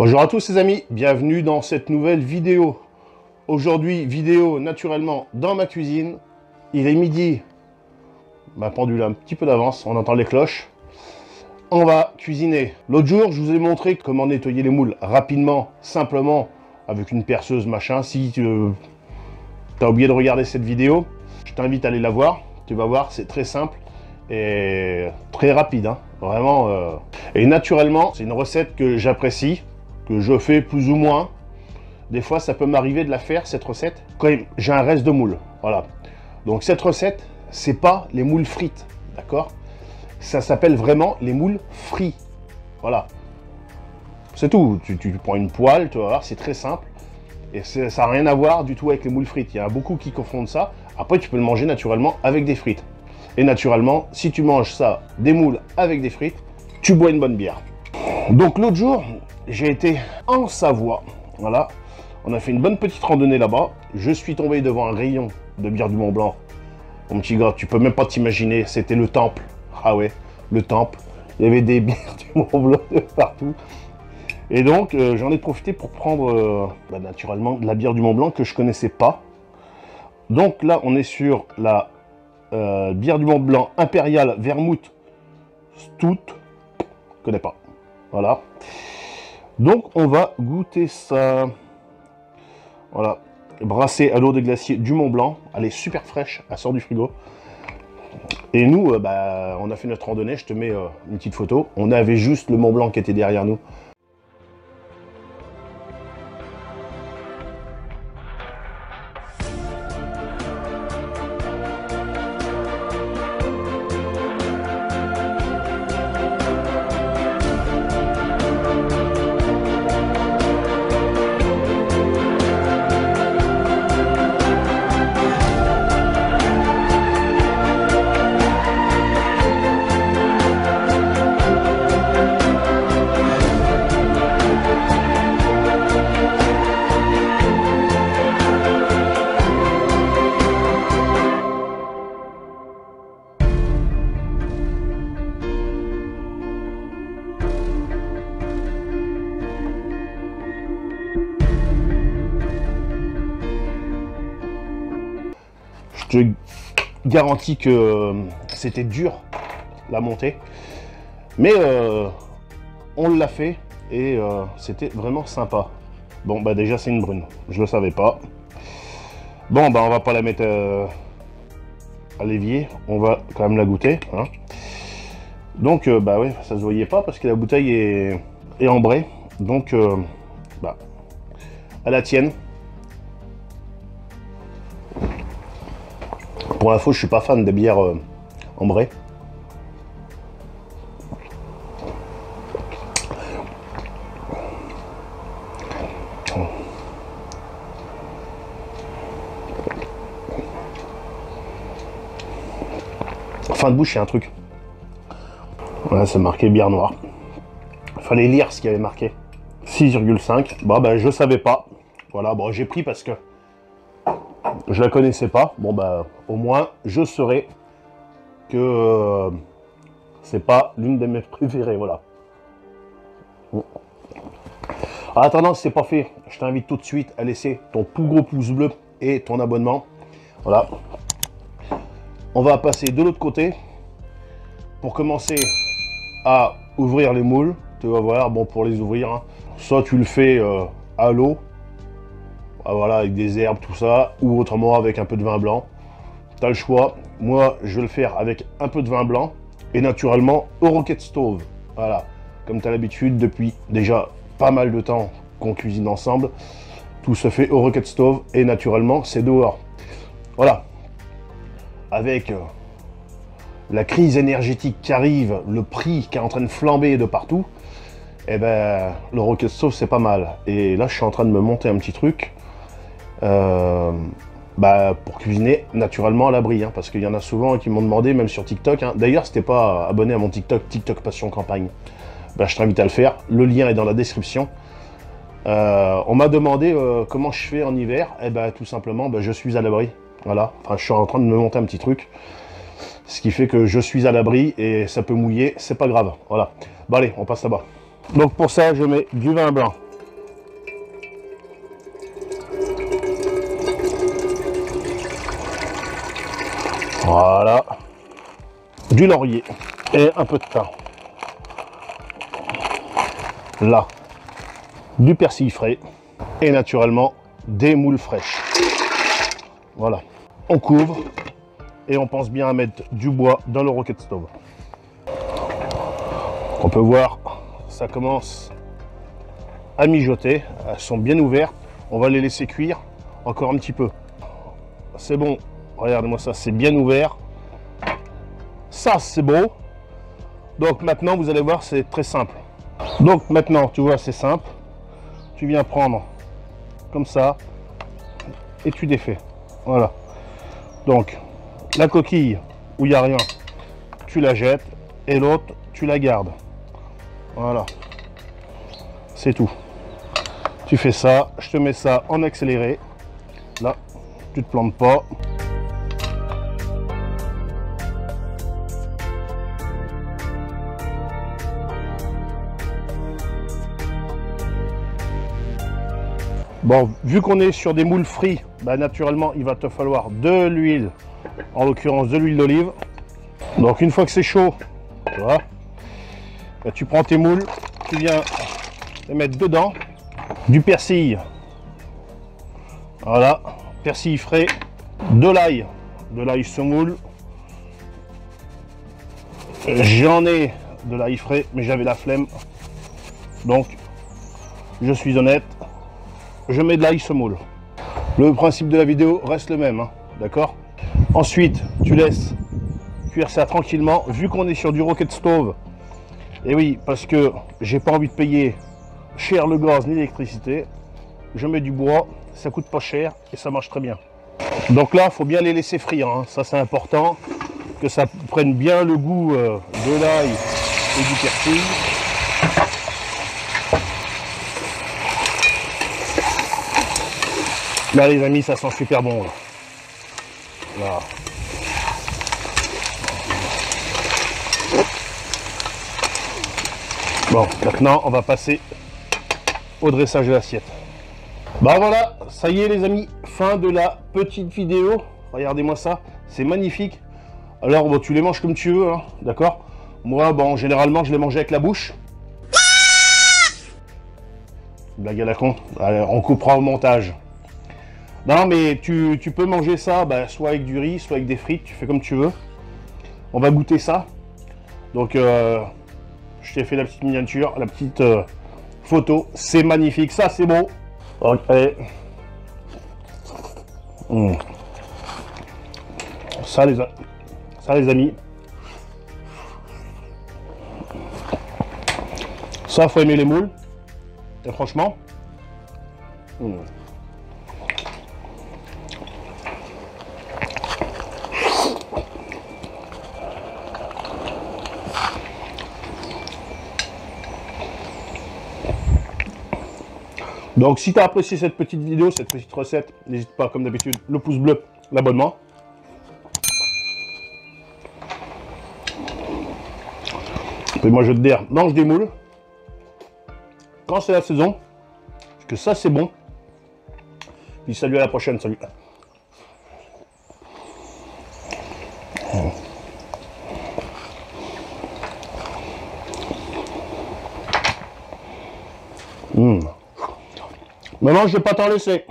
Bonjour à tous les amis, bienvenue dans cette nouvelle vidéo. Aujourd'hui, vidéo naturellement dans ma cuisine. Il est midi, ma pendule a un petit peu d'avance, on entend les cloches. On va cuisiner. L'autre jour, je vous ai montré comment nettoyer les moules rapidement, simplement, avec une perceuse machin. Si tu as oublié de regarder cette vidéo, je t'invite à aller la voir. Tu vas voir, c'est très simple et très rapide, hein. Vraiment. Et naturellement, c'est une recette que j'apprécie. Que je fais plus ou moins, des fois ça peut m'arriver de la faire cette recette quand j'ai un reste de moule. Voilà, donc cette recette, c'est pas les moules frites, d'accord, ça s'appelle vraiment les moules frits. Voilà, c'est tout. Tu prends une poêle, tu vas voir, c'est très simple et ça n'a rien à voir du tout avec les moules frites. Il y en a beaucoup qui confondent ça. Après, tu peux le manger naturellement avec des frites, et naturellement, si tu manges ça, des moules avec des frites, tu bois une bonne bière. Donc l'autre jour, j'ai été en Savoie, voilà, on a fait une bonne petite randonnée là-bas, je suis tombé devant un rayon de bière du Mont-Blanc. Mon petit gars, tu peux même pas t'imaginer, c'était le temple, ah ouais, le temple, il y avait des bières du Mont-Blanc de partout. Et donc, j'en ai profité pour prendre, naturellement, de la bière du Mont-Blanc que je connaissais pas. Donc là, on est sur la bière du Mont-Blanc impériale Vermouth Stout, je connais pas, voilà. Donc on va goûter ça, voilà, brassée à l'eau de glacier du Mont Blanc, elle est super fraîche, elle sort du frigo. Et nous, on a fait notre randonnée, je te mets une petite photo, on avait juste le Mont Blanc qui était derrière nous. Je garantis que c'était dur la montée, mais on l'a fait et c'était vraiment sympa. Bon bah déjà c'est une brune, je le savais pas. Bon bah on va pas la mettre à l'évier, on va quand même la goûter, hein. Donc bah ouais, ça se voyait pas parce que la bouteille est ambrée, donc à la tienne. Pour l'info, je suis pas fan des bières ambrées. Fin de bouche, il y a un truc. Voilà, c'est marqué bière noire. Fallait lire ce qu'il y avait marqué. 6,5. Bon, ben, je savais pas. Voilà, bon, j'ai pris parce que je la connaissais pas. Bon bah au moins je saurais que c'est pas l'une de mes préférées, voilà. En attendant, c'est pas fait, je t'invite tout de suite à laisser ton plus gros pouce bleu et ton abonnement. Voilà. On va passer de l'autre côté pour commencer à ouvrir les moules. Tu vas voir, bon pour les ouvrir, hein, soit tu le fais à l'eau. Voilà, avec des herbes, tout ça, ou autrement avec un peu de vin blanc. T'as le choix. Moi, je vais le faire avec un peu de vin blanc et naturellement au rocket stove. Voilà, comme tu as l'habitude, depuis déjà pas mal de temps qu'on cuisine ensemble, tout se fait au rocket stove et naturellement, c'est dehors. Voilà, avec la crise énergétique qui arrive, le prix qui est en train de flamber de partout, et ben le rocket stove, c'est pas mal. Et là, je suis en train de me monter un petit truc. Pour cuisiner naturellement à l'abri, hein, parce qu'il y en a souvent qui m'ont demandé, même sur TikTok, hein. D'ailleurs si t'es pas abonné à mon TikTok Passion Campagne, je t'invite à le faire, le lien est dans la description. On m'a demandé comment je fais en hiver, et tout simplement je suis à l'abri, voilà, enfin je suis en train de me monter un petit truc, ce qui fait que je suis à l'abri et ça peut mouiller, c'est pas grave, voilà. Allez, on passe là-bas. Donc pour ça je mets du vin blanc, Voilà. Du laurier et un peu de thym. Là, du persil frais et naturellement des moules fraîches. Voilà. On couvre et on pense bien à mettre du bois dans le rocket stove. On peut voir, ça commence à mijoter. Elles sont bien ouvertes. On va les laisser cuire encore un petit peu. C'est bon. Regardez-moi ça, c'est bien ouvert. Ça, c'est beau. Donc maintenant, vous allez voir, c'est très simple. Donc maintenant, tu vois, c'est simple. Tu viens prendre comme ça et tu défais. Voilà. Donc, la coquille où il n'y a rien, tu la jettes et l'autre, tu la gardes. Voilà. C'est tout. Tu fais ça. Je te mets ça en accéléré. Là, tu te plantes pas. Bon, vu qu'on est sur des moules frits, bah, naturellement, il va te falloir de l'huile, en l'occurrence de l'huile d'olive. Donc, une fois que c'est chaud, tu vois, bah, tu prends tes moules, tu viens les mettre dedans, du persil, voilà, persil frais, de l'ail semoule. J'en ai de l'ail frais, mais j'avais la flemme, donc je suis honnête. Je mets de l'ail semoule. Le principe de la vidéo reste le même, hein, d'accord? Ensuite, tu laisses cuire ça tranquillement. Vu qu'on est sur du rocket stove, et oui, parce que j'ai pas envie de payer cher le gaz ni l'électricité, je mets du bois, ça coûte pas cher et ça marche très bien. Donc là, il faut bien les laisser frire, hein. Ça c'est important, que ça prenne bien le goût de l'ail et du persil. Là les amis, ça sent super bon. Là. Là. Bon, maintenant on va passer au dressage de l'assiette. Bah voilà, ça y est les amis, fin de la petite vidéo. Regardez-moi ça, c'est magnifique. Alors bon, tu les manges comme tu veux, hein, d'accord? Moi, bon, généralement je les mange avec la bouche. Blague à la con. Allez, on coupera au montage. Non mais tu peux manger ça, bah, soit avec du riz, soit avec des frites, tu fais comme tu veux. On va goûter ça. Donc je t'ai fait la petite miniature, la petite photo. C'est magnifique, ça c'est bon. Ok. Mmh. Ça les amis. Ça, faut aimer les moules. Et franchement. Mmh. Donc si tu as apprécié cette petite vidéo, cette petite recette, n'hésite pas comme d'habitude, le pouce bleu, l'abonnement. Et moi je vais te dire, mange des moules, quand c'est la saison, parce que ça c'est bon. Puis salut à la prochaine, salut. Mmh. Maman, je vais pas t'en laisser.